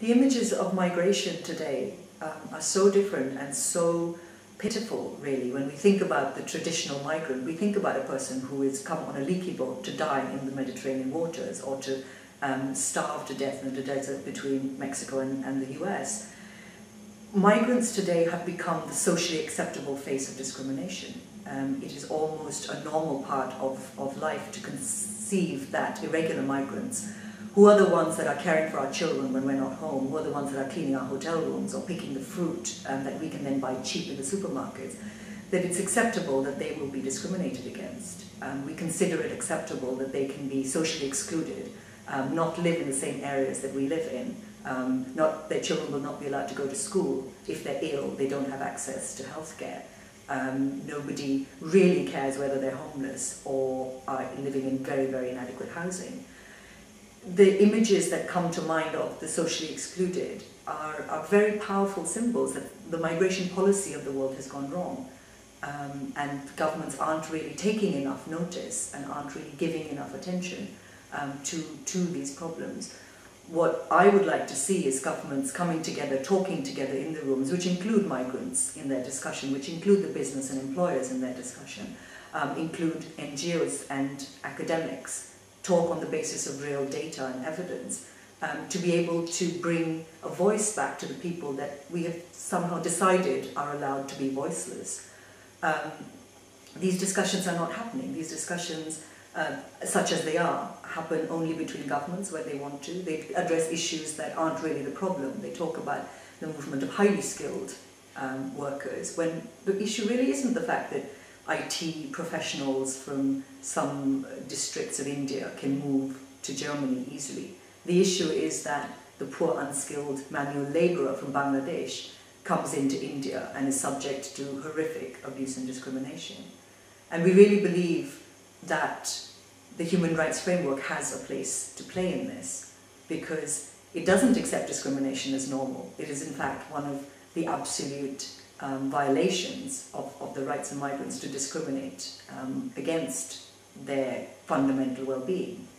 The images of migration today are so different and so pitiful, really. When we think about the traditional migrant, we think about a person who has come on a leaky boat to die in the Mediterranean waters, or to starve to death in the desert between Mexico and the US. Migrants today have become the socially acceptable face of discrimination. It is almost a normal part of life to conceive that irregular migrants, who are the ones that are caring for our children when we're not home, who are the ones that are cleaning our hotel rooms or picking the fruit that we can then buy cheap in the supermarkets, that it's acceptable that they will be discriminated against. We consider it acceptable that they can be socially excluded, not live in the same areas that we live in, their children will not be allowed to go to school. If they're ill, they don't have access to healthcare. Nobody really cares whether they're homeless or are living in very, very inadequate housing. The images that come to mind of the socially excluded are very powerful symbols that the migration policy of the world has gone wrong, and governments aren't really taking enough notice and aren't really giving enough attention to these problems. What I would like to see is governments coming together, talking together in the rooms, which include migrants in their discussion, which include the business and employers in their discussion, include NGOs and academics, talk on the basis of real data and evidence, to be able to bring a voice back to the people that we have somehow decided are allowed to be voiceless. These discussions are not happening. These discussions, such as they are, happen only between governments where they want to. They address issues that aren't really the problem. They talk about the movement of highly skilled workers, when the issue really isn't the fact that IT professionals from some districts of India can move to Germany easily. The issue is that the poor unskilled manual labourer from Bangladesh comes into India and is subject to horrific abuse and discrimination. And we really believe that the human rights framework has a place to play in this, because it doesn't accept discrimination as normal. It is in fact one of the absolute violations of the rights of migrants to discriminate against their fundamental well-being.